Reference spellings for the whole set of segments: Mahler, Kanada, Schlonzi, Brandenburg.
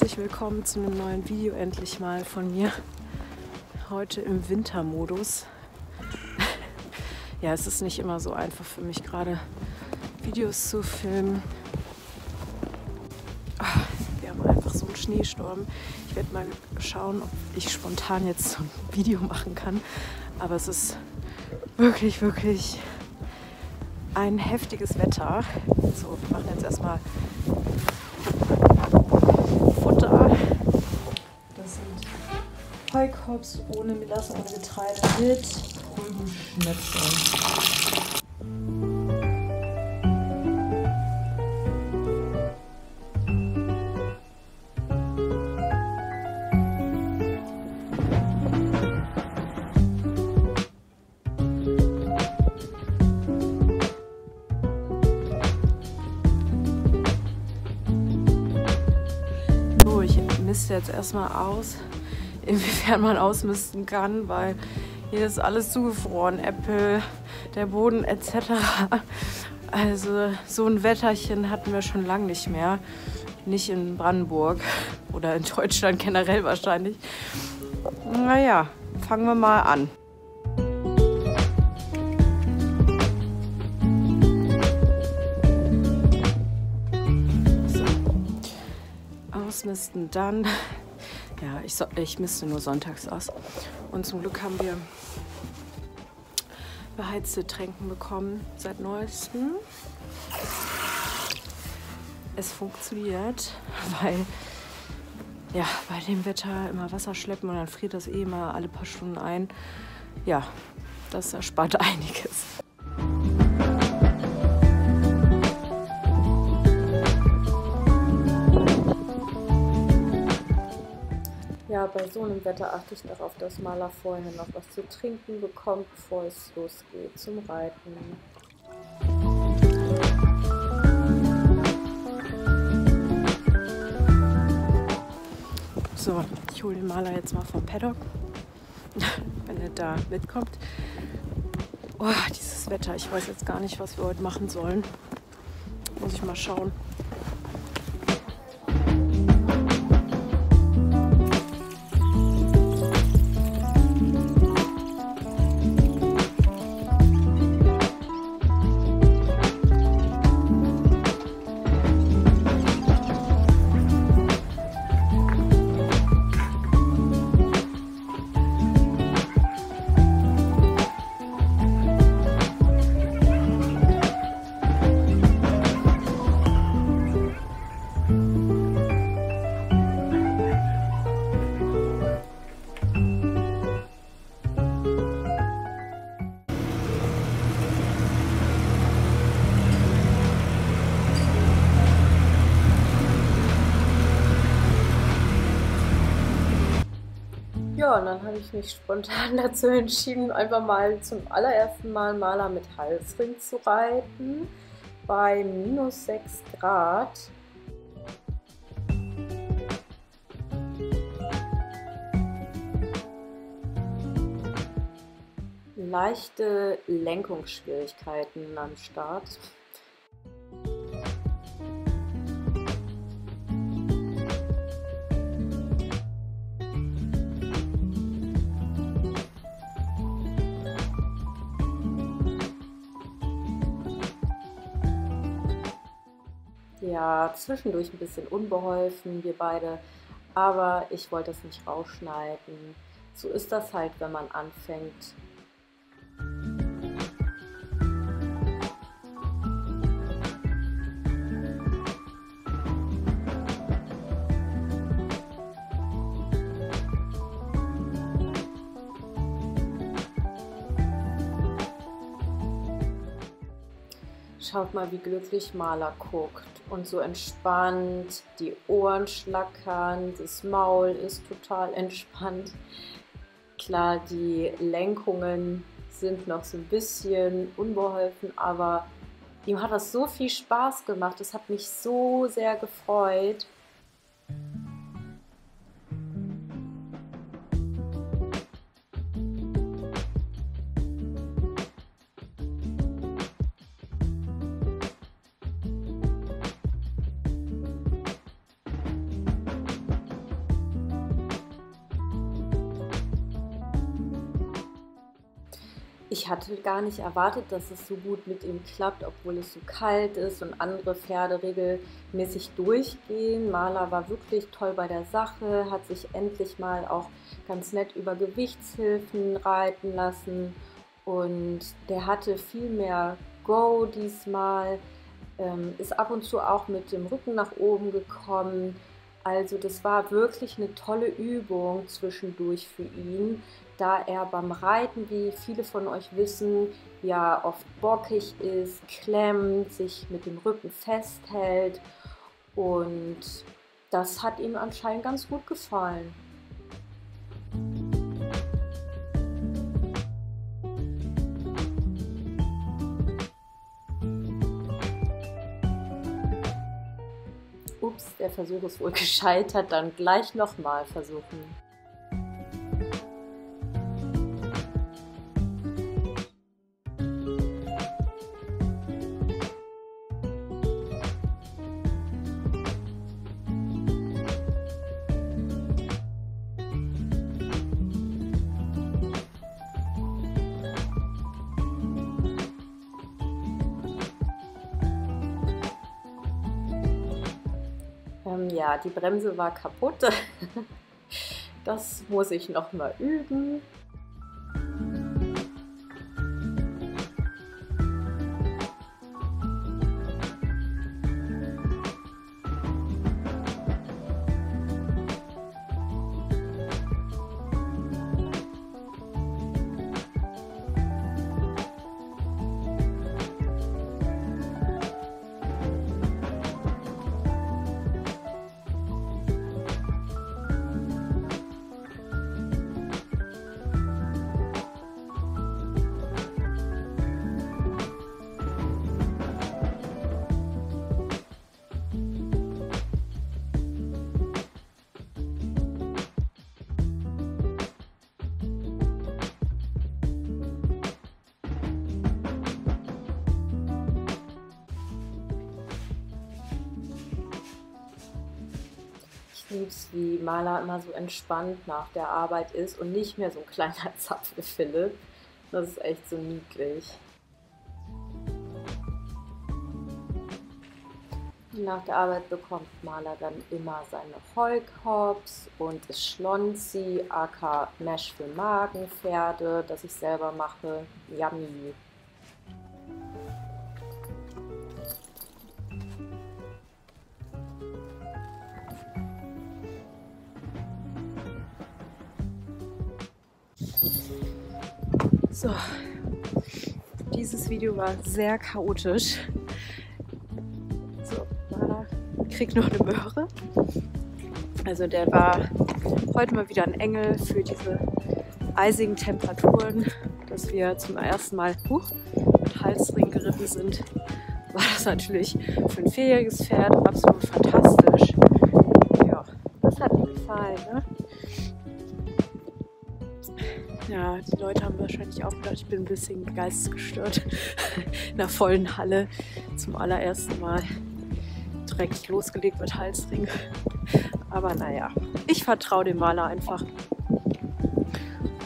herzlich willkommen zu einem neuen Video endlich mal von mir. Heute im Wintermodus. Ja, es ist nicht immer so einfach für mich gerade Videos zu filmen. Wir haben einfach so einen Schneesturm. Ich werde mal schauen, ob ich spontan jetzt so ein Video machen kann. Aber es ist wirklich, wirklich ein heftiges Wetter. So, wir machen jetzt erstmal Futter. Das sind Heukops ohne Melasse, ohne Getreide mit Rübenschnitzel. Jetzt erstmal aus, inwiefern man ausmisten kann, weil hier ist alles zugefroren, Äpfel, der Boden etc. Also so ein Wetterchen hatten wir schon lange nicht mehr, nicht in Brandenburg oder in Deutschland generell wahrscheinlich. Naja, fangen wir mal an. Ausmisten dann. Ja, ich misste nur sonntags aus. Und zum Glück haben wir beheizte Tränken bekommen seit neuestem. Es funktioniert, weil ja, bei dem Wetter immer Wasser schleppen und dann friert das eh immer alle paar Stunden ein. Ja, das erspart einiges. Ja, bei so einem Wetter achte ich darauf, dass Mahler vorher noch was zu trinken bekommt, bevor es losgeht zum Reiten. So, ich hole den Mahler jetzt mal vom Paddock, wenn er da mitkommt. Oh, dieses Wetter, ich weiß jetzt gar nicht, was wir heute machen sollen. Muss ich mal schauen. Ja, und dann habe ich mich spontan dazu entschieden, einfach mal zum allerersten Mal Mahler mit Halsring zu reiten, bei minus 6 Grad. Leichte Lenkungsschwierigkeiten am Start. Ja, zwischendurch ein bisschen unbeholfen, wir beide, aber ich wollte das nicht rausschneiden. So ist das halt, wenn man anfängt. Schaut mal, wie glücklich Mahler guckt und so entspannt, die Ohren schlackern, das Maul ist total entspannt. Klar, die Lenkungen sind noch so ein bisschen unbeholfen, aber ihm hat das so viel Spaß gemacht, es hat mich so sehr gefreut. Ich hatte gar nicht erwartet, dass es so gut mit ihm klappt, obwohl es so kalt ist und andere Pferde regelmäßig durchgehen. Mahler war wirklich toll bei der Sache, hat sich endlich mal auch ganz nett über Gewichtshilfen reiten lassen und der hatte viel mehr Go diesmal, ist ab und zu auch mit dem Rücken nach oben gekommen. Also das war wirklich eine tolle Übung zwischendurch für ihn, da er beim Reiten, wie viele von euch wissen, ja oft bockig ist, klemmt, sich mit dem Rücken festhält und das hat ihm anscheinend ganz gut gefallen. Ups, der Versuch ist wohl gescheitert, dann gleich nochmal versuchen. Ja, die Bremse war kaputt. Das muss ich noch mal üben. Wie Mahler immer so entspannt nach der Arbeit ist und nicht mehr so ein kleiner Zapfel Philipp. Das ist echt so niedlich. Nach der Arbeit bekommt Mahler dann immer seine Heukops und das Schlonzi, aka Mesh für Magenpferde, das ich selber mache. Yummy! So, dieses Video war sehr chaotisch. So, Mahler kriegt noch eine Möhre. Also der war heute mal wieder ein Engel für diese eisigen Temperaturen, dass wir zum ersten Mal mit Halsring geritten sind. War das natürlich für ein vierjähriges Pferd absolut fantastisch. Ja, das hat mir gefallen, ne? Ja, die Leute haben wahrscheinlich auch gedacht, ich bin ein bisschen geistesgestört. In einer vollen Halle zum allerersten Mal direkt losgelegt mit Halsring. Aber naja, ich vertraue dem Mahler einfach.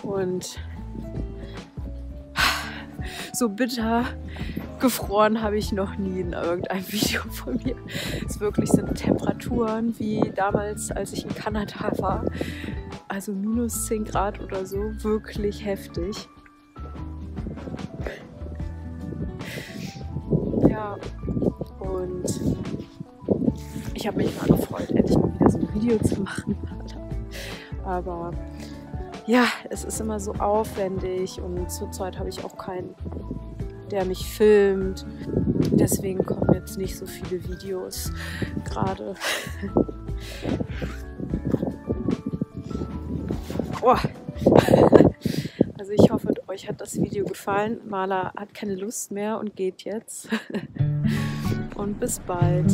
Und so bitter gefroren habe ich noch nie in irgendeinem Video von mir. Es wirklich sind Temperaturen wie damals, als ich in Kanada war. Also minus 10 Grad oder so, wirklich heftig. Ja, und ich habe mich mal gefreut, endlich mal wieder so ein Video zu machen. Aber ja, es ist immer so aufwendig und zurzeit habe ich auch keinen, der mich filmt. Deswegen kommen jetzt nicht so viele Videos gerade. Oh. Also ich hoffe, euch hat das Video gefallen. Mahler hat keine Lust mehr und geht jetzt. Und bis bald.